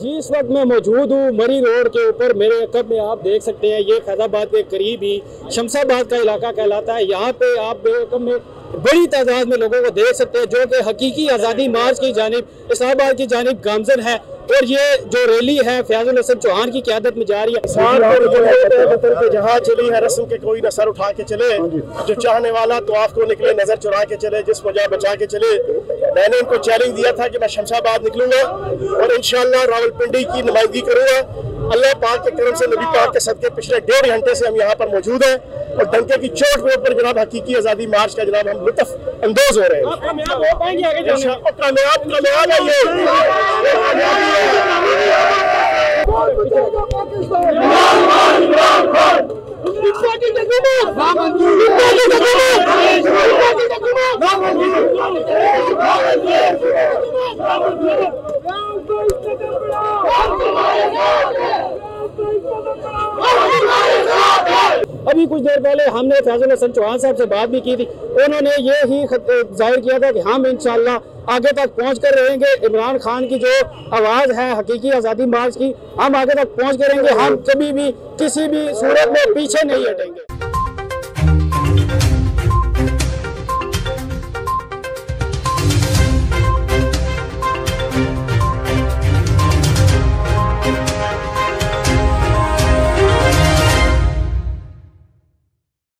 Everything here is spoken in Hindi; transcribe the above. जी इस वक्त मैं मौजूद हूँ मरी रोड के ऊपर। मेरे कब में आप देख सकते हैं ये फैजाबाद के करीब ही शमशाबाद का इलाका कहलाता है। यहाँ पे आप कम में बड़ी तादाद में लोगों को देख सकते हैं जो कि हकीकी आज़ादी मार्च की जानिब इस्लामाबाद की जानिब गामजन है। और ये जो रैली है फैयाज उल हसन चौहान की क़यादत में जा रही है। जहाँ चली है रस्म के कोई न सर उठा के चले, जो चाहने वाला तो आपको निकले नजर चुरा के चले, जिस वजह बचा के चले। मैंने इनको चैलेंज दिया था कि मैं शमशाबाद निकलूंगा और इंशाअल्लाह रावलपिंडी की नुमाइंदगी करूंगा। अल्लाह पाक के करम से नबी पाक के सदके पिछले डेढ़ घंटे से हम यहाँ पर मौजूद हैं और डंके की चोट रोड पर जनाब हकीकी आज़ादी मार्च का जनाब हम लुत्फ अंदोज हो रहे हैं। अभी कुछ देर पहले हमने फैयाज उल हसन चौहान साहब से बात भी की थी। उन्होंने ये ही जाहिर किया था कि हम इंशाल्लाह आगे तक पहुँच कर रहेंगे। इमरान खान की जो आवाज़ है हकीकी आज़ादी मार्च की, हम आगे तक पहुँच कर रहेंगे। हम कभी भी किसी भी सूरत में पीछे नहीं हटेंगे।